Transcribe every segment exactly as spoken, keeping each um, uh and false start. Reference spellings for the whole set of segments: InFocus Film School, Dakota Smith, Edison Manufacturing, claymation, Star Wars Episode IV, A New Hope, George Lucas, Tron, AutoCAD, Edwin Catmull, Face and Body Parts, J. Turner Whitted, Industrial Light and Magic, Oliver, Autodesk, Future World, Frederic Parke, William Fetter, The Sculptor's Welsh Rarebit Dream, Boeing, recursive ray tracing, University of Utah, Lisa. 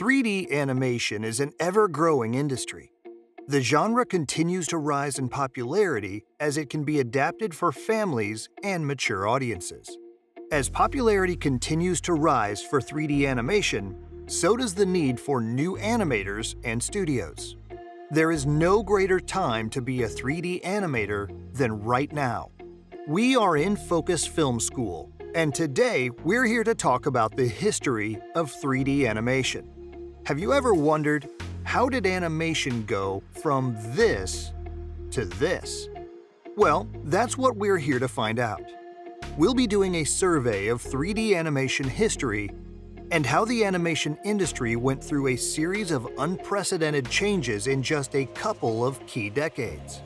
three D animation is an ever-growing industry. The genre continues to rise in popularity as it can be adapted for families and mature audiences. As popularity continues to rise for three D animation, so does the need for new animators and studios. There is no greater time to be a three D animator than right now. We are InFocus Film School, and today we're here to talk about the history of three D animation. Have you ever wondered, how did animation go from this to this? Well, that's what we're here to find out. We'll be doing a survey of three D animation history and how the animation industry went through a series of unprecedented changes in just a couple of key decades.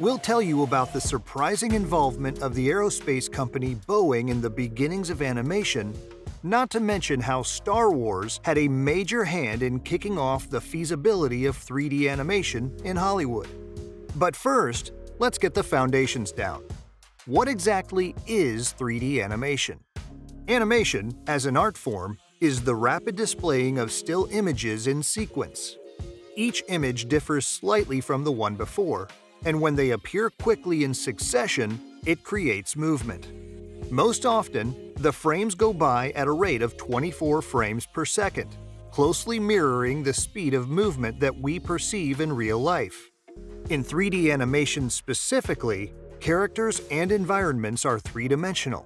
We'll tell you about the surprising involvement of the aerospace company Boeing in the beginnings of animation, not to mention how Star Wars had a major hand in kicking off the feasibility of three D animation in Hollywood. But first, let's get the foundations down. What exactly is three D animation? Animation, as an art form, is the rapid displaying of still images in sequence. Each image differs slightly from the one before, and when they appear quickly in succession, it creates movement. Most often, the frames go by at a rate of twenty-four frames per second, closely mirroring the speed of movement that we perceive in real life. In three D animation specifically, characters and environments are three-dimensional.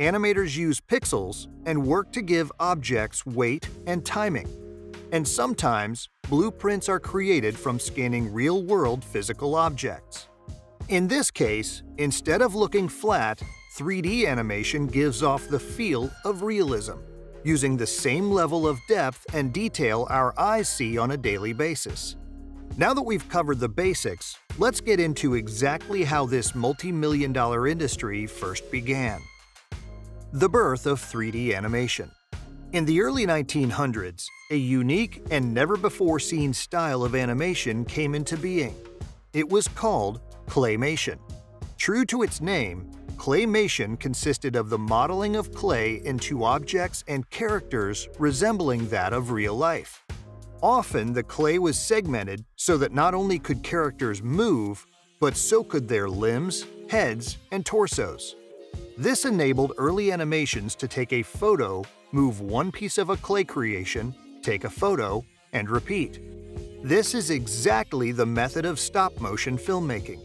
Animators use pixels and work to give objects weight and timing. And sometimes, blueprints are created from scanning real-world physical objects. In this case, instead of looking flat, three D animation gives off the feel of realism, using the same level of depth and detail our eyes see on a daily basis. Now that we've covered the basics, let's get into exactly how this multi-million dollar industry first began. The birth of three D animation. In the early nineteen hundreds, a unique and never-before-seen style of animation came into being. It was called claymation. True to its name, claymation consisted of the modeling of clay into objects and characters resembling that of real life. Often, the clay was segmented so that not only could characters move, but so could their limbs, heads, and torsos. This enabled early animations to take a photo, move one piece of a clay creation, take a photo, and repeat. This is exactly the method of stop-motion filmmaking.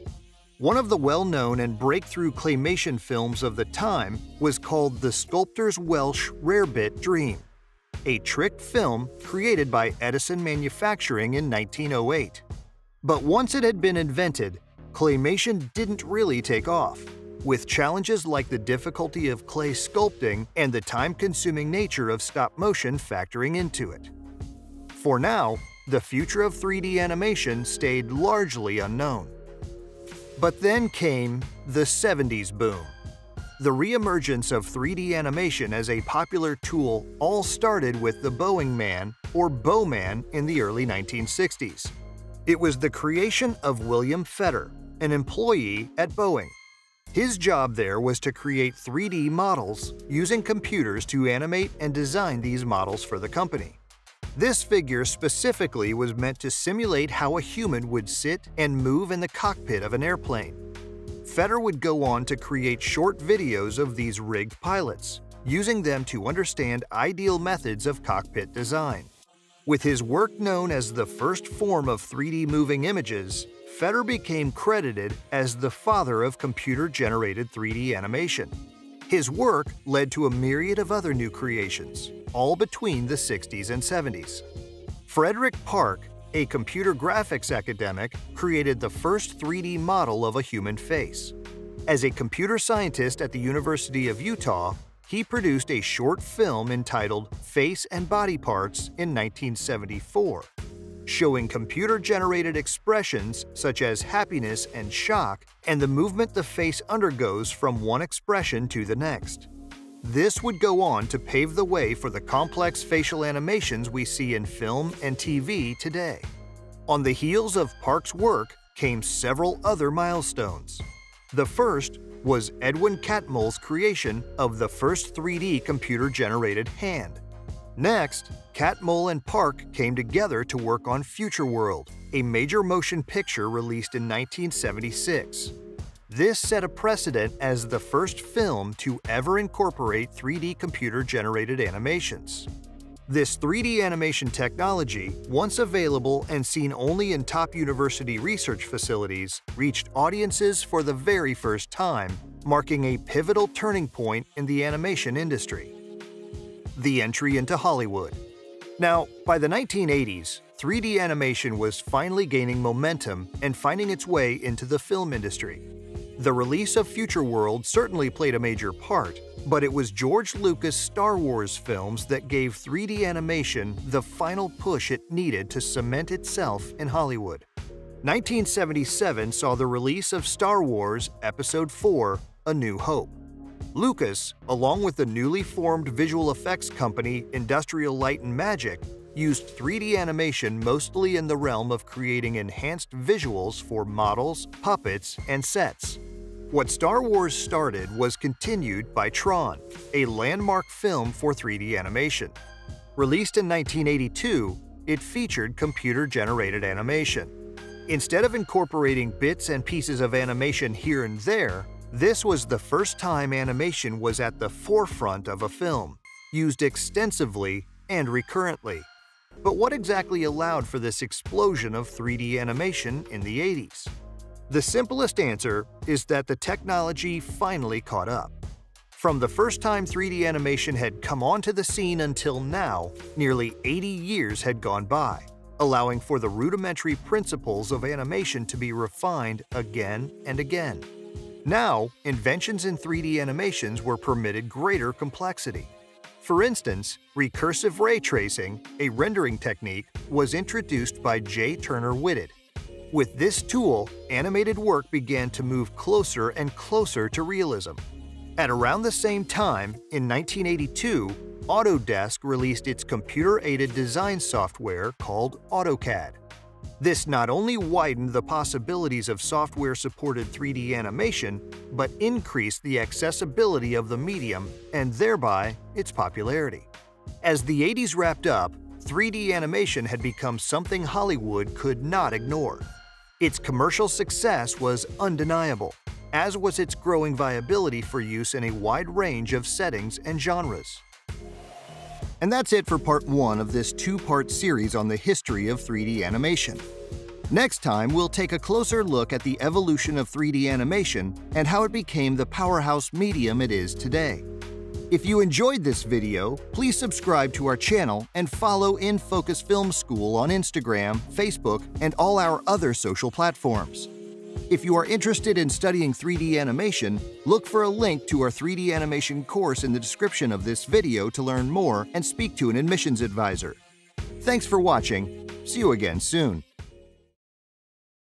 One of the well-known and breakthrough claymation films of the time was called The Sculptor's Welsh Rarebit Dream, a trick film created by Edison Manufacturing in nineteen oh eight. But once it had been invented, claymation didn't really take off, with challenges like the difficulty of clay sculpting and the time-consuming nature of stop-motion factoring into it. For now, the future of three D animation stayed largely unknown. But then came the seventies boom. The reemergence of three D animation as a popular tool all started with the Boeing Man, or Bowman, in the early nineteen sixties. It was the creation of William Fetter, an employee at Boeing. His job there was to create three D models using computers to animate and design these models for the company. This figure specifically was meant to simulate how a human would sit and move in the cockpit of an airplane. Fetter would go on to create short videos of these rigged pilots, using them to understand ideal methods of cockpit design. With his work known as the first form of three D moving images, Fetter became credited as the father of computer-generated three D animation. His work led to a myriad of other new creations, all between the sixties and seventies. Frederic Parke, a computer graphics academic, created the first three D model of a human face. As a computer scientist at the University of Utah, he produced a short film entitled Face and Body Parts in nineteen seventy-four. Showing computer-generated expressions such as happiness and shock and the movement the face undergoes from one expression to the next. This would go on to pave the way for the complex facial animations we see in film and T V today. On the heels of Parke's work came several other milestones. The first was Edwin Catmull's creation of the first three D computer-generated hand. Next, Catmull and Parke came together to work on Future World, a major motion picture released in nineteen seventy-six. This set a precedent as the first film to ever incorporate three D computer-generated animations. This three D animation technology, once available and seen only in top university research facilities, reached audiences for the very first time, marking a pivotal turning point in the animation industry. The entry into Hollywood. Now, by the nineteen eighties, three D animation was finally gaining momentum and finding its way into the film industry. The release of Future World certainly played a major part, but it was George Lucas' Star Wars films that gave three D animation the final push it needed to cement itself in Hollywood. nineteen seventy-seven saw the release of Star Wars Episode four, A New Hope. Lucas, along with the newly formed visual effects company Industrial Light and Magic, used three D animation mostly in the realm of creating enhanced visuals for models, puppets, and sets. What Star Wars started was continued by Tron, a landmark film for three D animation. Released in nineteen eighty-two, it featured computer-generated animation. Instead of incorporating bits and pieces of animation here and there, this was the first time animation was at the forefront of a film, used extensively and recurrently. But what exactly allowed for this explosion of three D animation in the eighties? The simplest answer is that the technology finally caught up. From the first time three D animation had come onto the scene until now, nearly eighty years had gone by, allowing for the rudimentary principles of animation to be refined again and again. Now, inventions in three D animations were permitted greater complexity. For instance, recursive ray tracing, a rendering technique, was introduced by J. Turner Whitted. With this tool, animated work began to move closer and closer to realism. At around the same time, in nineteen eighty-two, Autodesk released its computer-aided design software called AutoCAD. This not only widened the possibilities of software-supported three D animation, but increased the accessibility of the medium and thereby its popularity. As the eighties wrapped up, three D animation had become something Hollywood could not ignore. Its commercial success was undeniable, as was its growing viability for use in a wide range of settings and genres. And that's it for part one of this two-part series on the history of three D animation. Next time, we'll take a closer look at the evolution of three D animation and how it became the powerhouse medium it is today. If you enjoyed this video, please subscribe to our channel and follow InFocus Film School on Instagram, Facebook, and all our other social platforms. If you are interested in studying three D animation, look for a link to our three D animation course in the description of this video to learn more and speak to an admissions advisor. Thanks for watching. See you again soon.